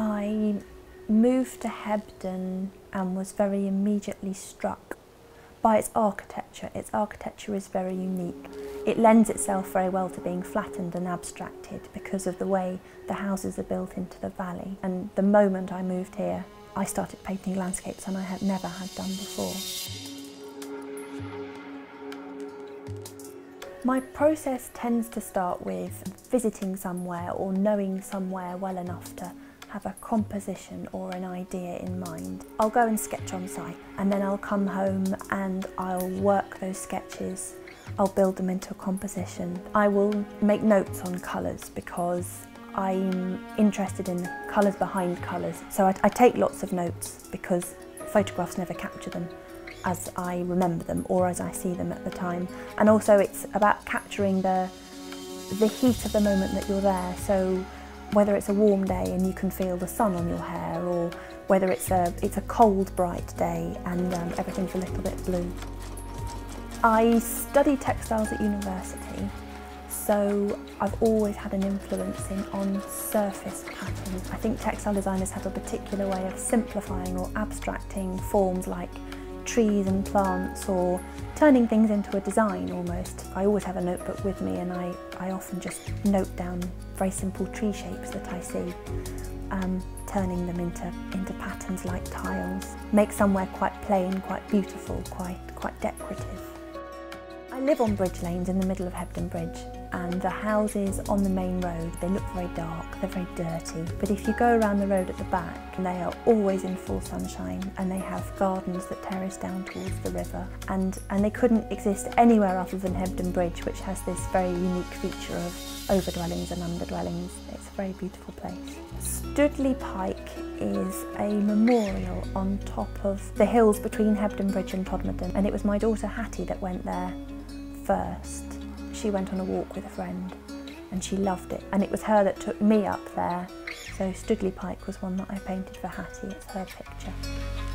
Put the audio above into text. I moved to Hebden and was very immediately struck by its architecture. Its architecture is very unique. It lends itself very well to being flattened and abstracted because of the way the houses are built into the valley. And the moment I moved here, I started painting landscapes and I had never had done before. My process tends to start with visiting somewhere or knowing somewhere well enough to have a composition or an idea in mind. I'll go and sketch on site and then I'll come home and I'll work those sketches. I'll build them into a composition. I will make notes on colours because I'm interested in colours behind colours. So I take lots of notes because photographs never capture them as I remember them or as I see them at the time. And also it's about capturing the heat of the moment that you're there. So whether it's a warm day and you can feel the sun on your hair, or whether it's a cold, bright day and everything's a little bit blue. I studied textiles at university, so I've always had an influence on surface patterns. I think textile designers have a particular way of simplifying or abstracting forms like trees and plants, or turning things into a design almost. I always have a notebook with me and I often just note down very simple tree shapes that I see, turning them into patterns like tiles. Make somewhere quite plain, quite beautiful, quite decorative. I live on Bridge Lanes in the middle of Hebden Bridge, and the houses on the main road, they look very dark, they're very dirty, but if you go around the road at the back, they are always in full sunshine and they have gardens that terrace down towards the river, and they couldn't exist anywhere other than Hebden Bridge, which has this very unique feature of overdwellings and underdwellings. It's a very beautiful place. Stoodley Pike is a memorial on top of the hills between Hebden Bridge and Todmorden, and it was my daughter Hattie that went there first. She went on a walk with a friend and she loved it, and it was her that took me up there. So Stoodley Pike was one that I painted for Hattie, it's her picture.